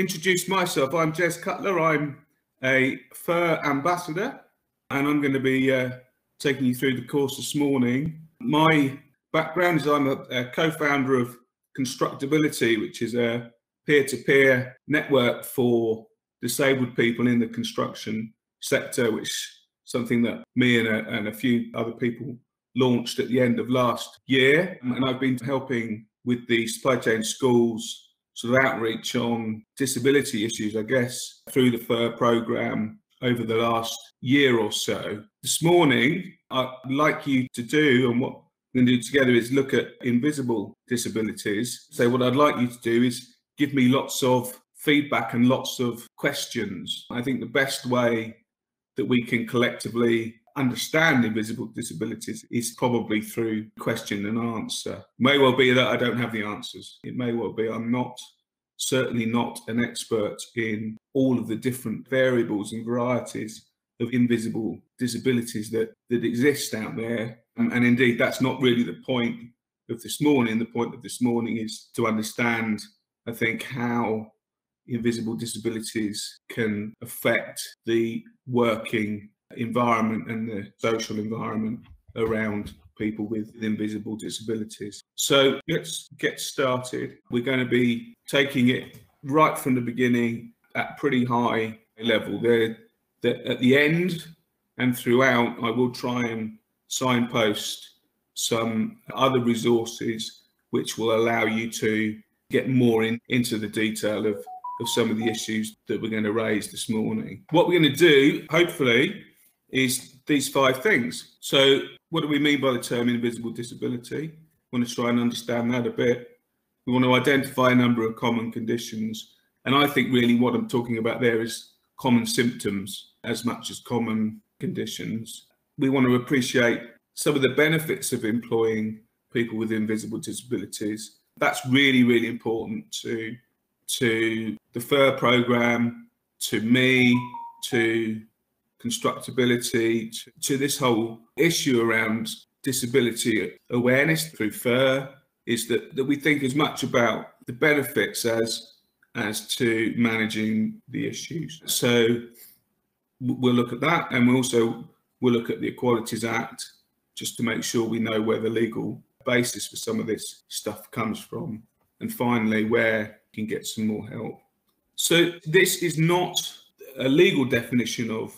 introduce myself. I'm Jez Cutler. I'm a FIR ambassador, and I'm going to be taking you through the course this morning. My background is I'm a co-founder of Constructability, which is a peer-to-peer network for disabled people in the construction sector, which is something that me and a few other people launched at the end of last year. And I've been helping with the Supply Chain School's sort of outreach on disability issues, I guess, through the FIR programme over the last year or so. This morning, I'd like you to do, and what we're going to do together is look at invisible disabilities. So what I'd like you to do is give me lots of feedback and lots of questions. I think the best way that we can collectively understand invisible disabilities is probably through question and answer. It may well be that I don't have the answers. It may well be I'm certainly not an expert in all of the different variables and varieties of invisible disabilities that exist out there. And indeed, that's not really the point of this morning. The point of this morning is to understand, I think, how invisible disabilities can affect the working environment and the social environment around people with invisible disabilities. So let's get started. We're going to be taking it right from the beginning at pretty high level. At the end and throughout, I will try and signpost some other resources which will allow you to get more into the detail of some of the issues that we're going to raise this morning. What we're going to do, hopefully, is these five things. So what do we mean by the term invisible disability? We want to try and understand that a bit. We want to identify a number of common conditions. And I think really what I'm talking about there is common symptoms as much as common conditions. We want to appreciate some of the benefits of employing people with invisible disabilities. That's really, really important to the FIR programme, to me, to Constructability, to this whole issue around disability awareness through FIR, is that we think as much about the benefits as to managing the issues. So we'll look at that, and we'll look at the Equalities Act, just to make sure we know where the legal basis for some of this stuff comes from. And finally, where you can get some more help. So this is not a legal definition of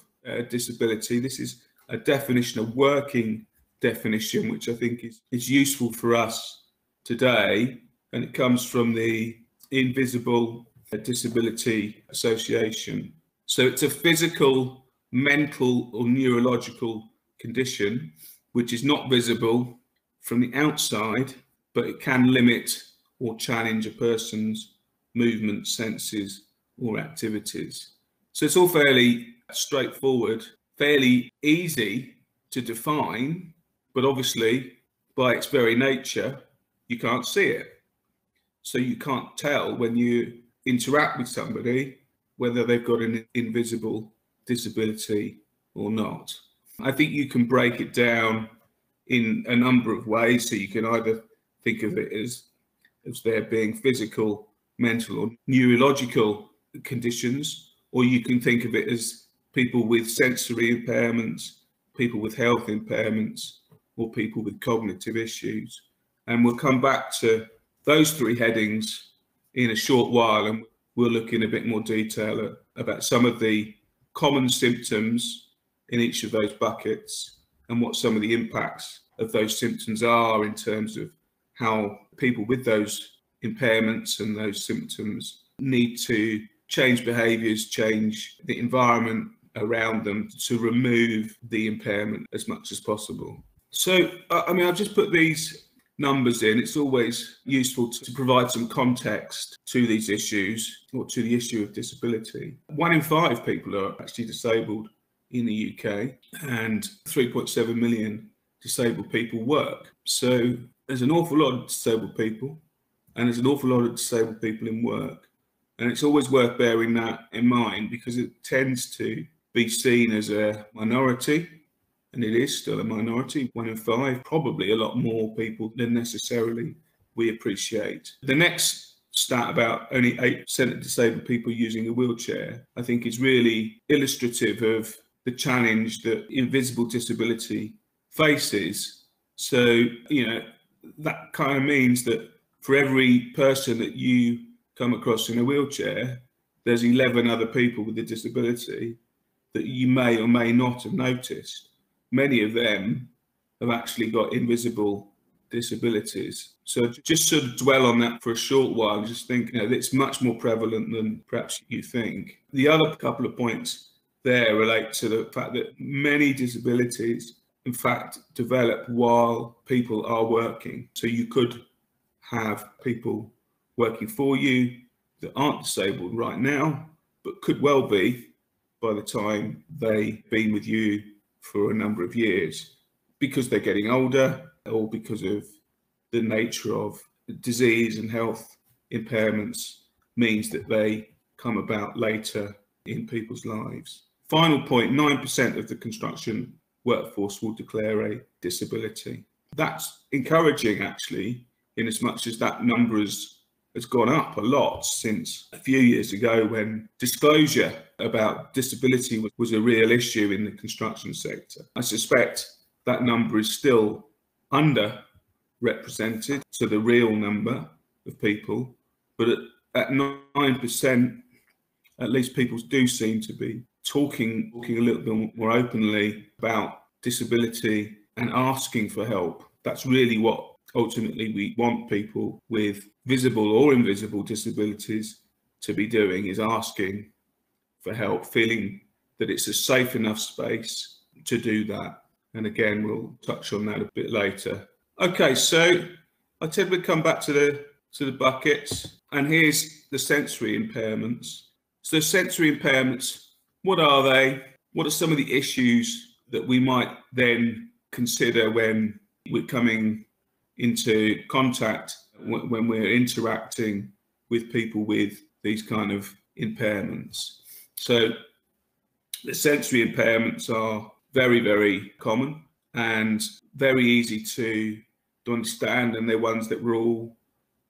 disability. This is a definition, a working definition, which I think is useful for us today. And it comes from the Invisible Disability Association. So it's a physical, mental or neurological condition which is not visible from the outside, but it can limit or challenge a person's movement, senses or activities. So it's all fairly straightforward, fairly easy to define, but obviously by its very nature you can't see it, so you can't tell when you interact with somebody whether they've got an invisible disability or not. I think you can break it down in a number of ways, so you can either think of it as there being physical, mental or neurological conditions, or you can think of it as people with sensory impairments, people with health impairments, or people with cognitive issues. And we'll come back to those three headings in a short while, and we'll look in a bit more detail about some of the common symptoms in each of those buckets and what some of the impacts of those symptoms are in terms of how people with those impairments and those symptoms need to change behaviours, change the environment around them to remove the impairment as much as possible. So, I mean, I've just put these numbers in. It's always useful to provide some context to these issues, or to the issue of disability. 1 in 5 people are actually disabled in the UK, and 3.7 million disabled people work. So there's an awful lot of disabled people, and there's an awful lot of disabled people in work. And it's always worth bearing that in mind, because it tends to be seen as a minority, and it is still a minority, 1 in 5, probably a lot more people than necessarily we appreciate. The next stat about only 8% of disabled people using a wheelchair, I think is really illustrative of the challenge that invisible disability faces. So, you know, that kind of means that for every person that you come across in a wheelchair, there's 11 other people with a disability that you may or may not have noticed. Many of them have actually got invisible disabilities. So just sort of dwell on that for a short while and just think, you know, it's much more prevalent than perhaps you think. The other couple of points there relate to the fact that many disabilities, in fact, develop while people are working. So you could have people working for you that aren't disabled right now, but could well be by the time they've been with you for a number of years, because they're getting older or because of the nature of disease and health impairments means that they come about later in people's lives. Final point, 9% of the construction workforce will declare a disability. That's encouraging, actually, in as much as that number has gone up a lot since a few years ago when disclosure about disability was a real issue in the construction sector. I suspect that number is still underrepresented to the real number of people, but at 9%, at least people do seem to be talking a little bit more openly about disability and asking for help. That's really what ultimately we want people with visible or invisible disabilities to be doing, is asking for help, feeling that it's a safe enough space to do that. And again, we'll touch on that a bit later. Okay, so I said we'd come back to the buckets, and here's the sensory impairments. So sensory impairments, what are they? What are some of the issues that we might then consider when we're coming into contact, when we're interacting with people with these kind of impairments? So the sensory impairments are very, very common and very easy to understand, and they're ones that we're all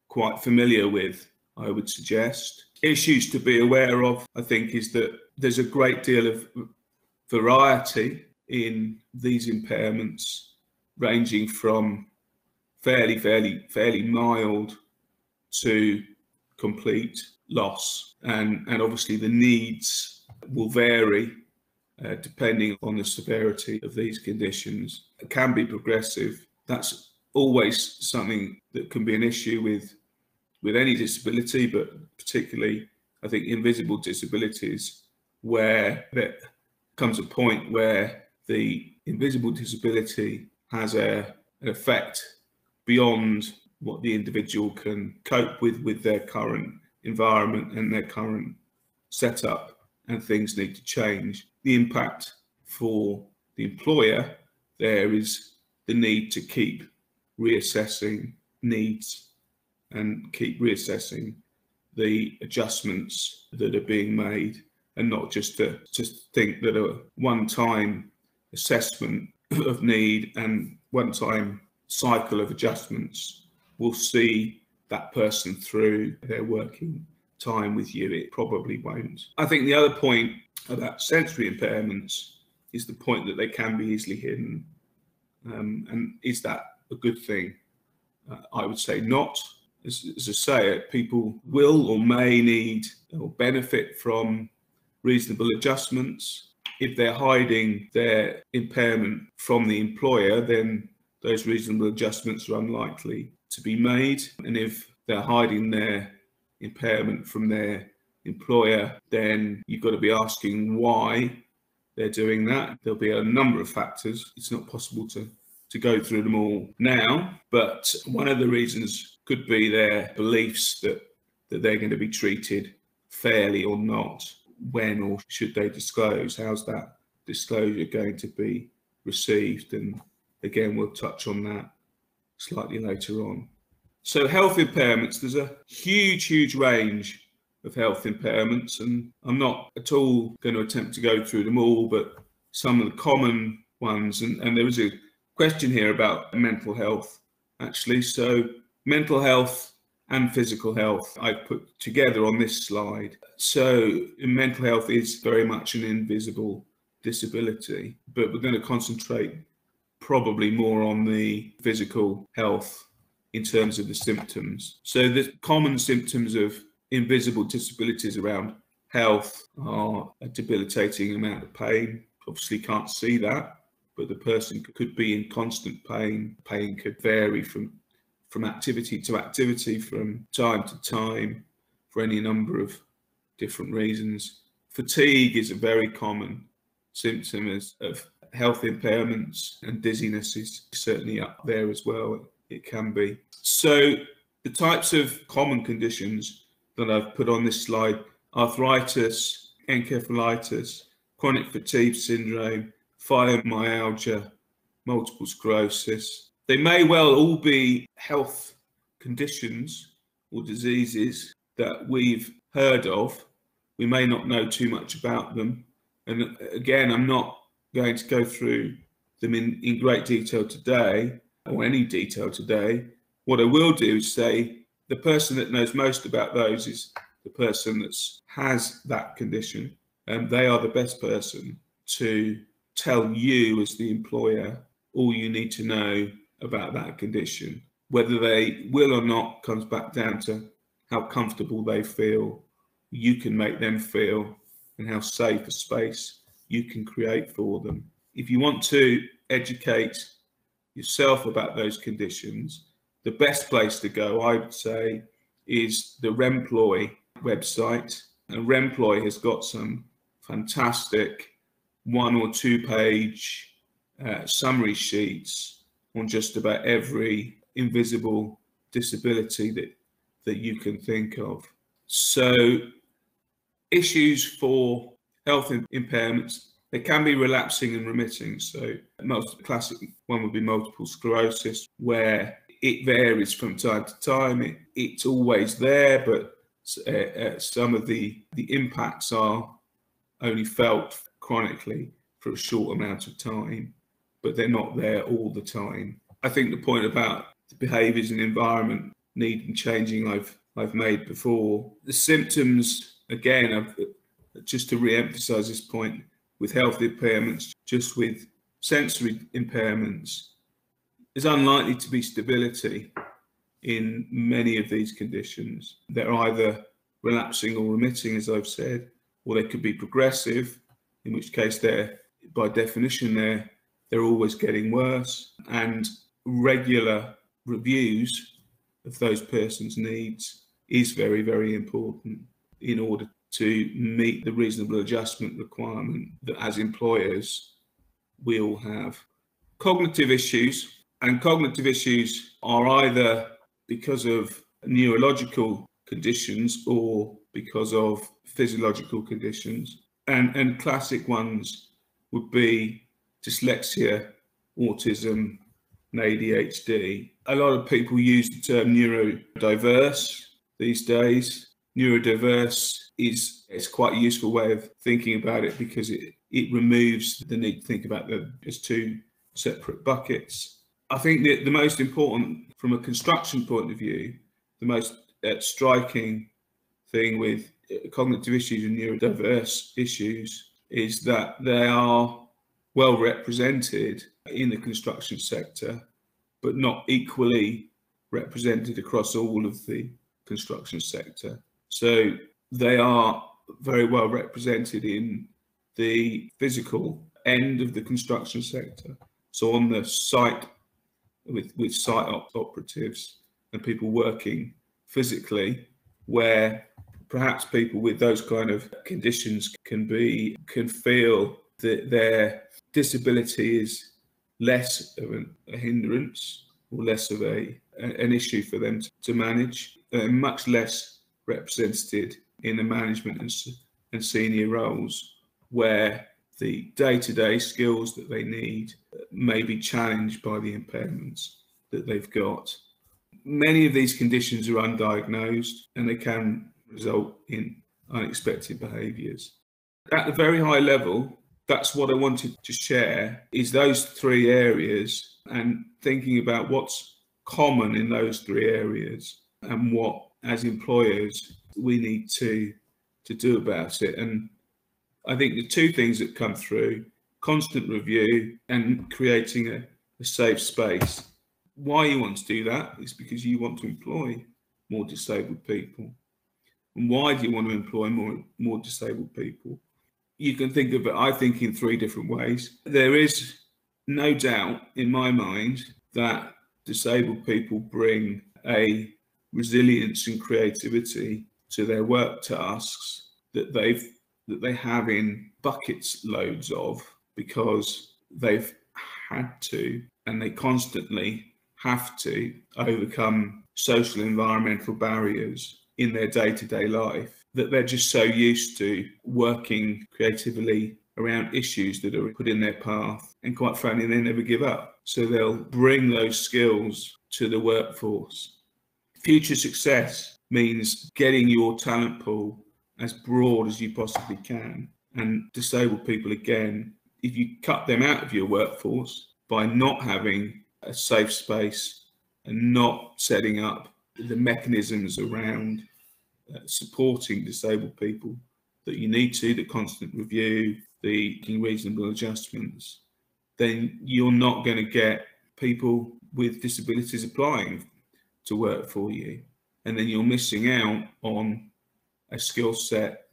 quite familiar with, I would suggest. Issues to be aware of, I think, is that there's a great deal of variety in these impairments, ranging from fairly mild to complete loss. And obviously the needs will vary depending on the severity of these conditions. It can be progressive. That's always something that can be an issue with any disability, but particularly, I think, invisible disabilities, where there comes a point where the invisible disability has an effect beyond what the individual can cope with their current environment and their current setup, and things need to change. The impact for the employer there is the need to keep reassessing needs and keep reassessing the adjustments that are being made, and not just think that a one-time assessment of need and one-time cycle of adjustments will see that person through their working time with you. It probably won't. I think the other point about sensory impairments is the point that they can be easily hidden. And is that a good thing? I would say not. As I say, people will or may need or benefit from reasonable adjustments. If they're hiding their impairment from the employer, then those reasonable adjustments are unlikely to be made. And if they're hiding their impairment from their employer, then you've got to be asking why they're doing that. There'll be a number of factors. It's not possible to go through them all now, but one of the reasons could be their beliefs that they're going to be treated fairly or not. When or should they disclose? How's that disclosure going to be received? And again, we'll touch on that slightly later on. So health impairments, there's a huge range of health impairments, and I'm not at all going to attempt to go through them all, but some of the common ones, and there was a question here about mental health, actually. So mental health and physical health I've put together on this slide. So mental health is very much an invisible disability, but we're going to concentrate probably more on the physical health in terms of the symptoms. So the common symptoms of invisible disabilities around health are a debilitating amount of pain. Obviously can't see that, but the person could be in constant pain. Pain could vary from activity to activity, from time to time, for any number of different reasons. Fatigue is a very common symptom of health impairments, and dizziness is certainly up there as well. It can be. So the types of common conditions that I've put on this slide: arthritis, encephalitis, chronic fatigue syndrome, fibromyalgia, multiple sclerosis. They may well all be health conditions or diseases that we've heard of. We may not know too much about them. And again, I'm not going to go through them in great detail today, or any detail today. What I will do is say the person that knows most about those is the person that has that condition, and they are the best person to tell you as the employer all you need to know about that condition. Whether they will or not comes back down to how comfortable they feel, you can make them feel, and how safe a space you can create for them. If you want to educate yourself about those conditions, the best place to go, I would say, is the Remploy website. And Remploy has got some fantastic 1 or 2 page summary sheets on just about every invisible disability that you can think of. So issues for health impairments, they can be relapsing and remitting. So most classic one would be multiple sclerosis, where it varies from time to time. It's always there, but some of the impacts are only felt chronically for a short amount of time, but they're not there all the time. I think the point about the behaviours and environment needing changing I've made before. The symptoms, again, just to re-emphasise this point, with health impairments, just with sensory impairments, there's unlikely to be stability in many of these conditions. They're either relapsing or remitting, as I've said, or they could be progressive, in which case they're, by definition, they're always getting worse. And regular reviews of those persons' needs is very, very important in order to meet the reasonable adjustment requirement that, as employers, we all have. Cognitive issues. And cognitive issues are either because of neurological conditions or because of physiological conditions. And classic ones would be dyslexia, autism, and ADHD. A lot of people use the term neurodiverse these days. Neurodiverse is quite a useful way of thinking about it, because it removes the need to think about them as two separate buckets. I think that the most important, from a construction point of view, the most striking thing with cognitive issues and neurodiverse issues is that they are well represented in the construction sector, but not equally represented across all of the construction sector. So they are very well represented in the physical end of the construction sector. So on the site, with site operatives and people working physically, where perhaps people with those kind of conditions can feel that their disability is less of a hindrance or less of an issue for them to manage, and much less represented in the management and senior roles, where the day-to-day skills that they need may be challenged by the impairments that they've got. Many of these conditions are undiagnosed, and they can result in unexpected behaviours. At a very high level, that's what I wanted to share, is those three areas, and thinking about what's common in those three areas and what, as employers, we need to do about it. And I think the two things that come through, constant review and creating a safe space. Why you want to do that is because you want to employ more disabled people. And why do you want to employ more disabled people? You can think of it, I think, in three different ways. There is no doubt in my mind that disabled people bring a resilience and creativity to their work tasks that they have in buckets loads of, because they've had to, and they constantly have to, overcome social environmental barriers in their day-to-day life, that they're just so used to working creatively around issues that are put in their path, and quite frankly they never give up. So they'll bring those skills to the workforce. Future success means getting your talent pool as broad as you possibly can. And disabled people, again, if you cut them out of your workforce by not having a safe space and not setting up the mechanisms around supporting disabled people that you need to, the constant review, the reasonable adjustments, then you're not going to get people with disabilities applying to work for you. And then you're missing out on a skill set,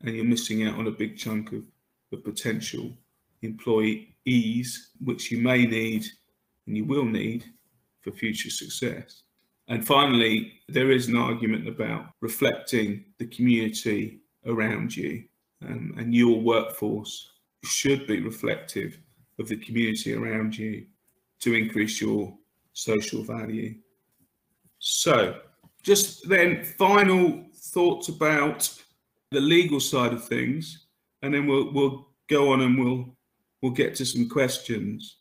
and you're missing out on a big chunk of the potential employees, which you may need and you will need for future success. And finally, there is an argument about reflecting the community around you, and your workforce should be reflective of the community around you to increase your social value. So just then, final thoughts about the legal side of things, and then we'll go on and we'll get to some questions.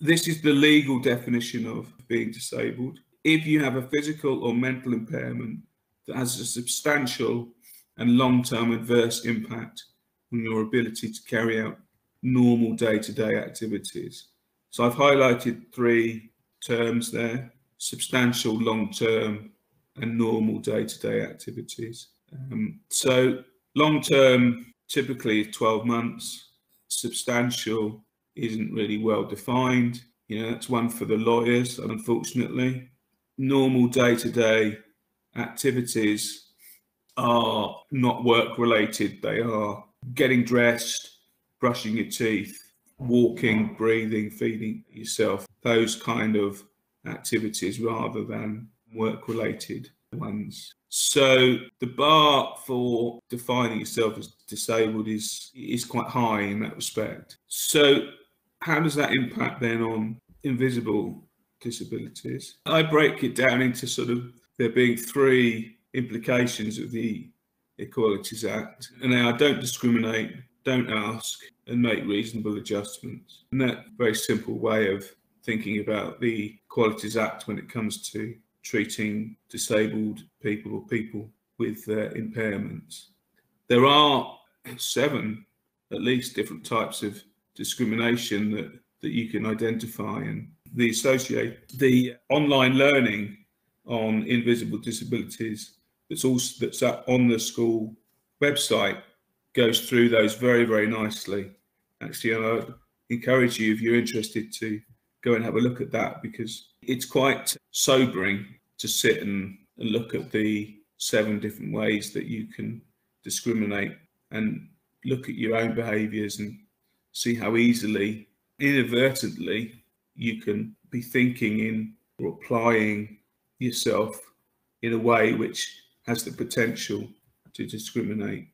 This is the legal definition of being disabled. If you have a physical or mental impairment that has a substantial and long-term adverse impact on your ability to carry out normal day-to-day activities. So I've highlighted three terms there: substantial, long-term, and normal day-to-day activities. So long-term typically is 12 months. Substantial isn't really well defined. You know, that's one for the lawyers, unfortunately. Normal day-to-day activities are not work-related. They are getting dressed, brushing your teeth, walking, breathing, feeding yourself, those kind of activities, rather than work-related ones. So the bar for defining yourself as disabled is quite high in that respect. So how does that impact then on invisible disabilities? I break it down into sort of there being three implications of the Equalities Act, and they are: don't discriminate, don't ask, and make reasonable adjustments. And that very simple way of thinking about the Equalities Act when it comes to treating disabled people or people with impairments. There are seven, at least, different types of discrimination that you can identify, and the online learning on invisible disabilities that's up on the school website goes through those very, very nicely. Actually, and I encourage you, if you're interested, to go and have a look at that, because it's quite sobering to sit and look at the seven different ways that you can discriminate, and look at your own behaviours and see how easily, inadvertently, you can be thinking in or applying yourself in a way which has the potential to discriminate.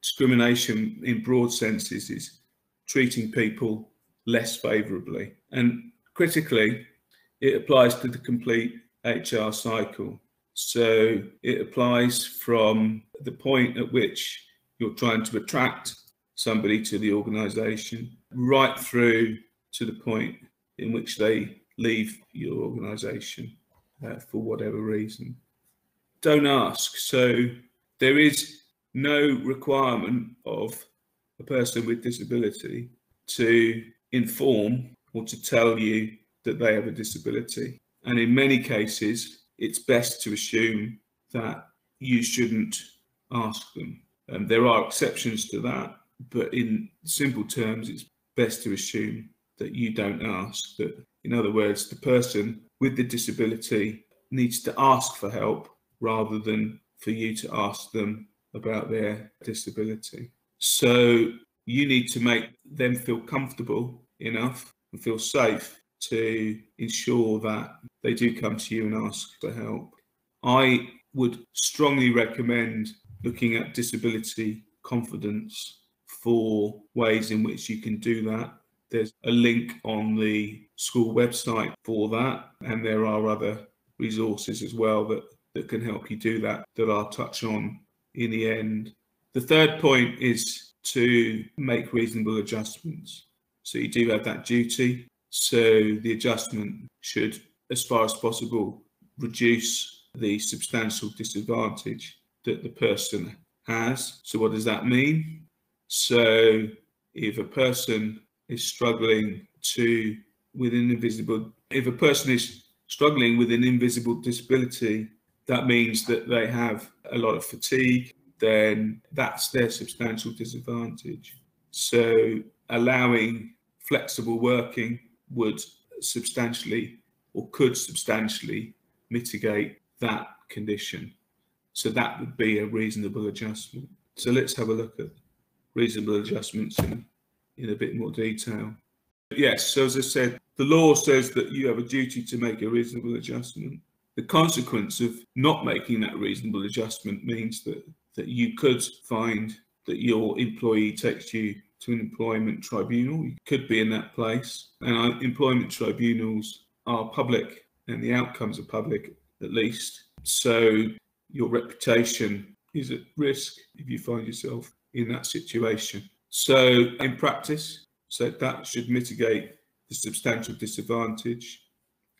Discrimination in broad senses is treating people less favourably, and critically it applies to the complete HR cycle. So it applies from the point at which you're trying to attract somebody to the organisation, right through to the point in which they leave your organisation for whatever reason. Don't ask. So there is no requirement of a person with disability to inform or to tell you that they have a disability. And in many cases, it's best to assume that you shouldn't ask them. There are exceptions to that, but in simple terms, it's best to assume that you don't ask. That, in other words, the person with the disability needs to ask for help rather than for you to ask them about their disability. So you need to make them feel comfortable enough and feel safe to ensure that they do come to you and ask for help. I would strongly recommend looking at disability confidence for ways in which you can do that. There's a link on the school website for that, and there are other resources as well that can help you do that I'll touch on in the end. The third point is to make reasonable adjustments. So you do have that duty. So the adjustment should, as far as possible, reduce the substantial disadvantage that the person has. So what does that mean? So if a person is struggling with an invisible disability, that means that they have a lot of fatigue, then that's their substantial disadvantage. So allowing flexible working would substantially, or could substantially, mitigate that condition. So that would be a reasonable adjustment. So let's have a look at reasonable adjustments in a bit more detail. Yes, so as I said, the law says that you have a duty to make a reasonable adjustment. The consequence of not making that reasonable adjustment means that you could find that your employee takes you to an employment tribunal. You could be in that place, and employment tribunals are public and the outcomes are public, at least. So your reputation is at risk if you find yourself in that situation. So in practice, so that should mitigate the substantial disadvantage.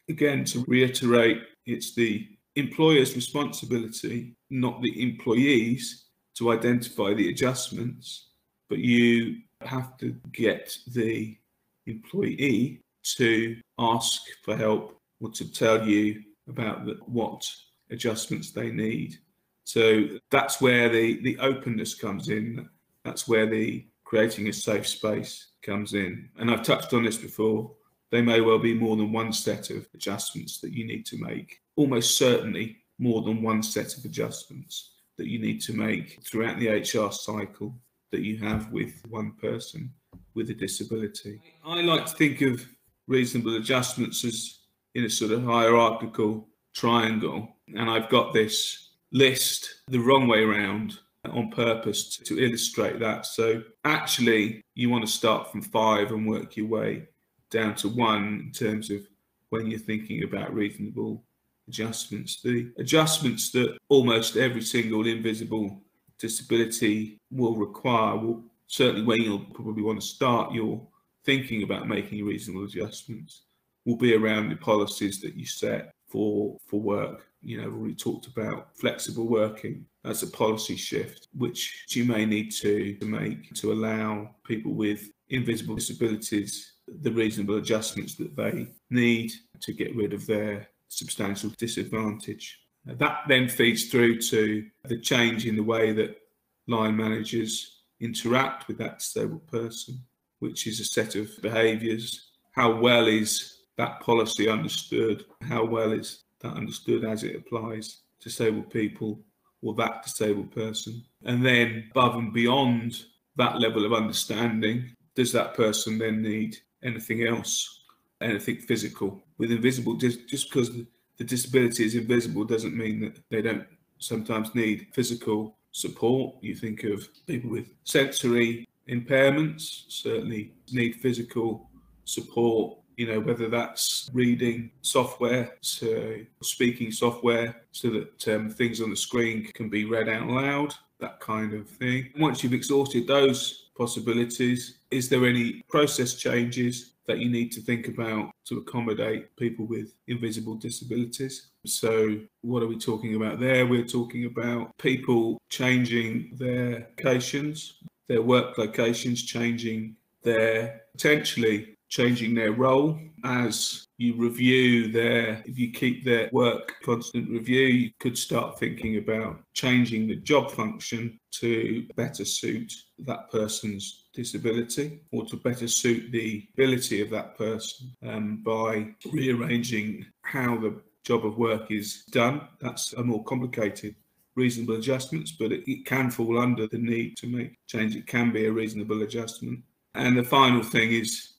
Again, to reiterate, it's the employer's responsibility, not the employee's, to identify the adjustments, but you have to get the employee to ask for help or to tell you about what adjustments they need. So that's where the openness comes in. That's where the creating a safe space comes in. And I've touched on this before. There may well be more than one set of adjustments that you need to make, almost certainly more than one set of adjustments that you need to make throughout the HR cycle that you have with one person with a disability. I like to think of reasonable adjustments as in a sort of hierarchical triangle, and I've got this list the wrong way around on purpose to illustrate that. So actually you want to start from 5 and work your way down to 1 in terms of when you're thinking about reasonable adjustments. The adjustments that almost every single invisible disability will require will certainly, when you'll probably want to start your thinking about making reasonable adjustments, will be around the policies that you set for work. You know, we've already talked about flexible working. That's a policy shift which you may need to make to allow people with invisible disabilities the reasonable adjustments that they need to get rid of their substantial disadvantage. Now, that then feeds through to the change in the way that line managers interact with that disabled person, which is a set of behaviours. How well is that policy understood? How well is that understood as it applies to disabled people or that disabled person? And then above and beyond that level of understanding, does that person then need anything else, anything physical? With invisible, just because the disability is invisible doesn't mean that they don't sometimes need physical support. You think of people with sensory impairments certainly need physical support, you know, whether that's reading software, so speaking software, so that things on the screen can be read out loud, that kind of thing. Once you've exhausted those possibilities, is there any process changes that you need to think about to accommodate people with invisible disabilities? So what are we talking about there? We're talking about people changing their locations, their work locations, changing their, potentially changing their role as you review if you keep their work constant review, you could start thinking about changing the job function to better suit that person's disability or to better suit the ability of that person by rearranging how the job of work is done. That's a more complicated reasonable adjustments, but it can fall under the need to make change. It can be a reasonable adjustment. And the final thing is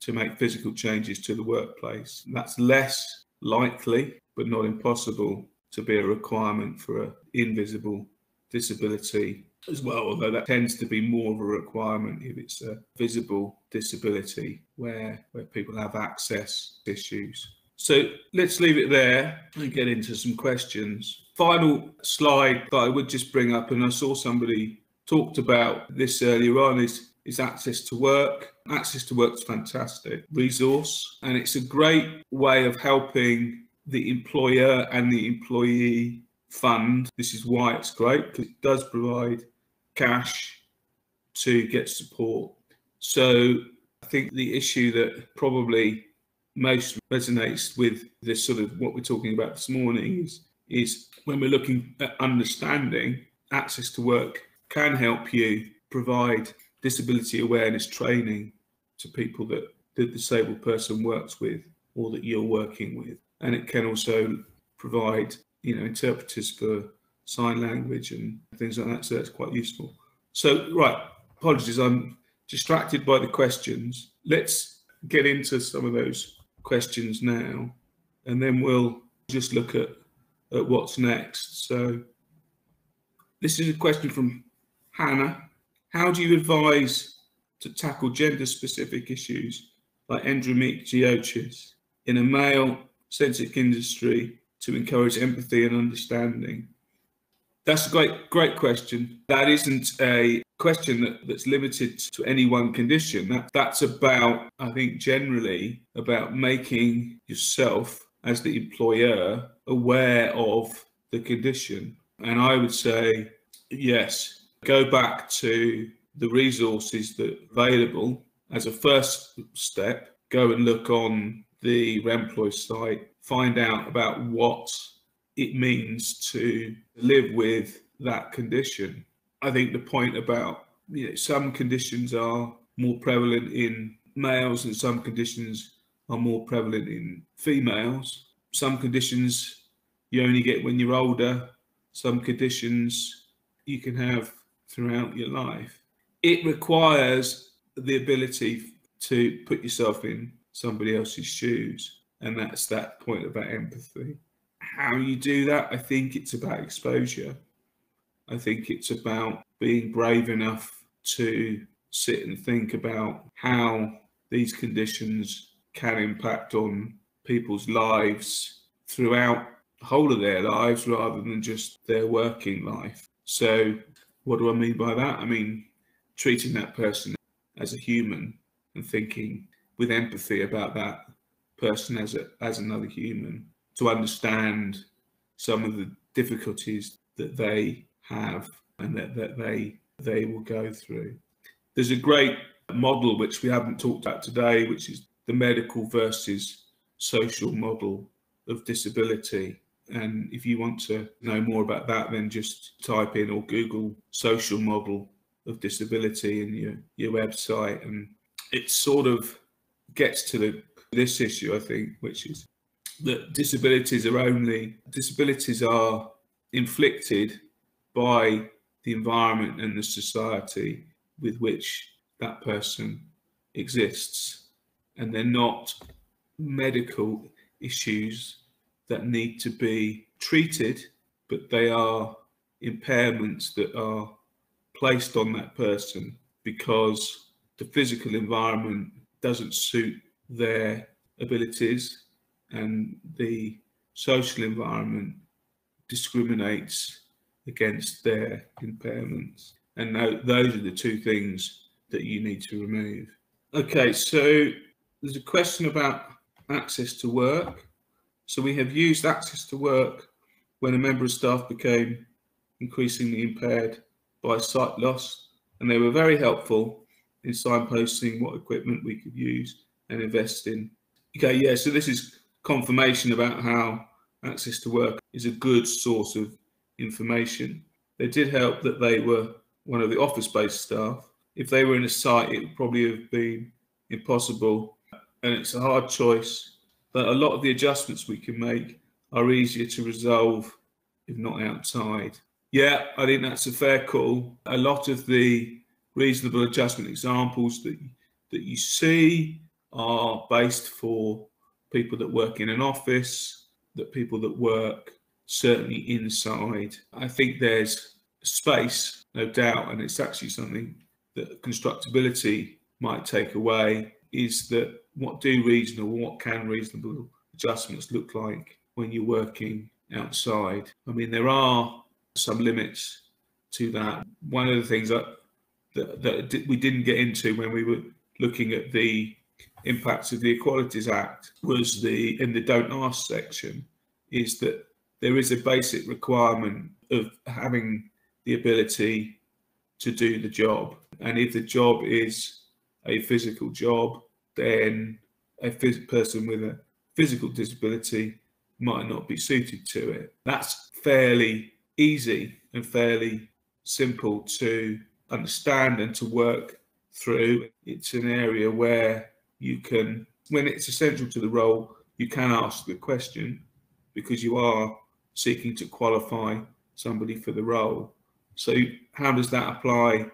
to make physical changes to the workplace. That's less likely, but not impossible, to be a requirement for an invisible disability as well, although that tends to be more of a requirement if it's a visible disability where people have access issues. So let's leave it there and get into some questions. Final slide that I would just bring up, and I saw somebody talked about this earlier on, is access to work. Access to work's fantastic resource, and it's a great way of helping the employer and the employee fund. This is why it's great, because it does provide cash to get support. So I think the issue that probably most resonates with this sort of what we're talking about this morning is when we're looking at understanding access to work can help you provide disability awareness training to people that the disabled person works with or that you're working with. And it can also provide, interpreters for sign language and things like that. So that's quite useful. So, right, apologies, I'm distracted by the questions. Let's get into some of those questions now, and then we'll just look at what's next. So this is a question from Hannah. How do you advise to tackle gender-specific issues like endometriosis in a male-centric industry to encourage empathy and understanding? That's a great question. That isn't a question that's limited to any one condition. That's about, I think, generally about making yourself as the employer aware of the condition. And I would say, yes, go back to the resources that are available as a first step. Go and look on the Remploy site, find out about what it means to live with that condition. I think the point about some conditions are more prevalent in males and some conditions are more prevalent in females. Some conditions you only get when you're older, some conditions you can have throughout your life. It requires the ability to put yourself in somebody else's shoes. And that's that point about empathy. How you do that, I think it's about exposure. I think it's about being brave enough to sit and think about how these conditions can impact on people's lives throughout the whole of their lives rather than just their working life. So, what do I mean by that? I mean, treating that person as a human and thinking with empathy about that person as another human, to understand some of the difficulties that they have and that they will go through. There's a great model which we haven't talked about today, which is the medical versus social model of disability. And if you want to know more about that, then just type in or Google social model of disability in your website. And it sort of gets to this issue, I think, which is that disabilities are inflicted by the environment and the society with which that person exists. And they're not medical issues that need to be treated, but they are impairments that are placed on that person because the physical environment doesn't suit their abilities and the social environment discriminates against their impairments. And those are the two things that you need to remove. Okay, so there's a question about access to work. So we have used access to work when a member of staff became increasingly impaired by sight loss, and they were very helpful in signposting what equipment we could use and investing. Okay, yeah, so this is confirmation about how access to work is a good source of information. They did help that they were one of the office-based staff. If they were in a site, it would probably have been impossible, and it's a hard choice. But a lot of the adjustments we can make are easier to resolve if not outside. Yeah, I think that's a fair call. A lot of the reasonable adjustment examples that you see are based for people that work in an office, that people that work certainly inside. I think there's space, no doubt, and it's actually something that constructability might take away, is that what can reasonable adjustments look like when you're working outside? I mean, there are some limits to that. One of the things that we didn't get into when we were looking at the impacts of the Equalities Act was in the Don't Ask section, is that there is a basic requirement of having the ability to do the job. And if the job is a physical job, then a person with a physical disability might not be suited to it. That's fairly easy and fairly simple to understand and to work through. It's an area where you can, when it's essential to the role, you can ask the question, because you are seeking to qualify somebody for the role. So how does that apply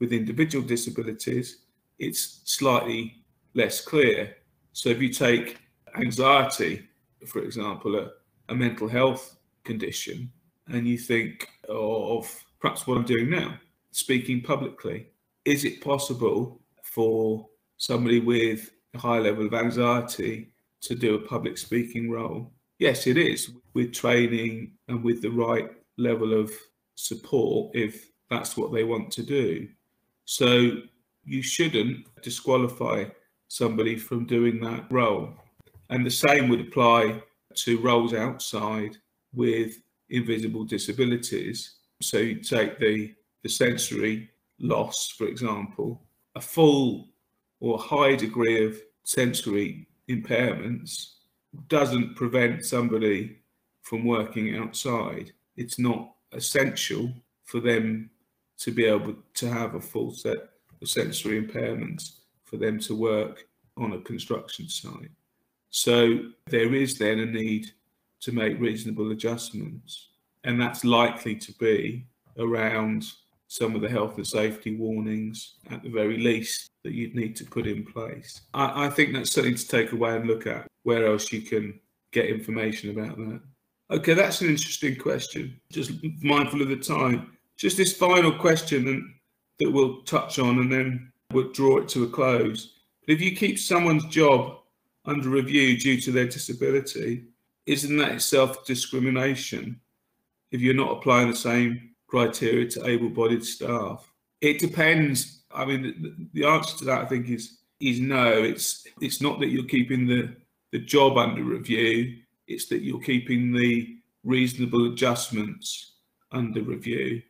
with individual disabilities? It's slightly less clear. So if you take anxiety, for example, a mental health condition, and you think of perhaps what I'm doing now, speaking publicly, is it possible for somebody with a high level of anxiety to do a public speaking role? Yes, it is, with training and with the right level of support, if that's what they want to do. So you shouldn't disqualify somebody from doing that role. And the same would apply to roles outside with invisible disabilities. So you take the sensory loss, for example, a full or high degree of sensory impairments doesn't prevent somebody from working outside. It's not essential for them to be able to have a full set of sensory impairments for them to work on a construction site. So there is then a need to make reasonable adjustments, and that's likely to be around some of the health and safety warnings at the very least that you'd need to put in place. I think that's something to take away and look at, where else you can get information about that. Okay, that's an interesting question. Just mindful of the time. Just this final question that we'll touch on, and then we'll draw it to a close. But if you keep someone's job under review due to their disability, isn't that itself discrimination if you're not applying the same criteria to able-bodied staff? It depends. I mean, the answer to that, I think, is no. It's not that you're keeping the job under review, it's that you're keeping the reasonable adjustments under review.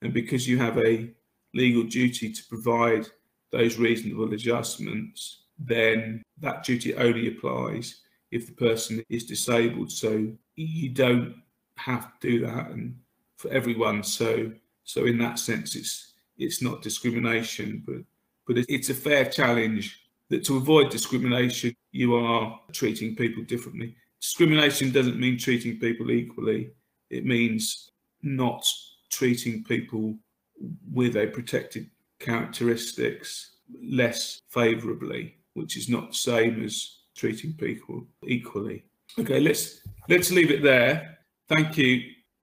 And because you have a legal duty to provide those reasonable adjustments, then that duty only applies if the person is disabled. So you don't have to do that, and for everyone. So in that sense, it's not discrimination, but it's a fair challenge that to avoid discrimination, you are treating people differently. Discrimination doesn't mean treating people equally. It means not treating people with a protected characteristics less favourably, which is not the same as treating people equally. Okay, let's leave it there. Thank you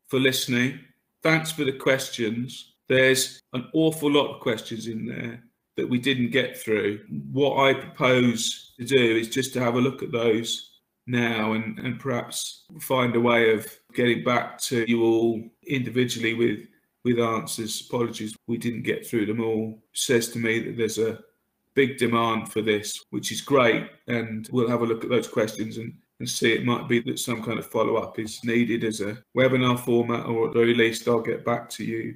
for listening. Thanks for the questions. There's an awful lot of questions in there that we didn't get through. What I propose to do is just to have a look at those now and perhaps find a way of getting back to you all individually with answers. Apologies, we didn't get through them all. It says to me that there's a big demand for this, which is great, and we'll have a look at those questions and see. It might be that some kind of follow-up is needed as a webinar format, or at the very least I'll get back to you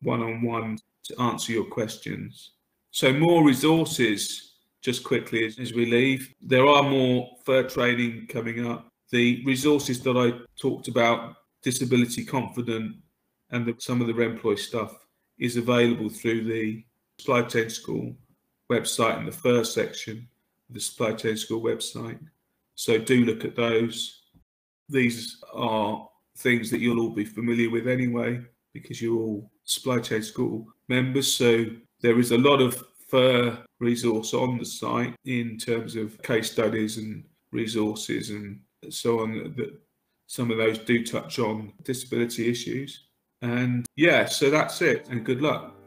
one-on-one to answer your questions. So more resources just quickly as we leave. There are more FIR training coming up. The resources that I talked about, Disability Confident and some of the Remploy stuff, is available through the Supply Chain School website and the FIR section of the Supply Chain School website. So do look at those. These are things that you'll all be familiar with anyway, because you're all Supply Chain School members. So there is a lot of FIR resource on the site in terms of case studies and resources and so on. That some of those do touch on disability issues. And yeah, so that's it, and good luck.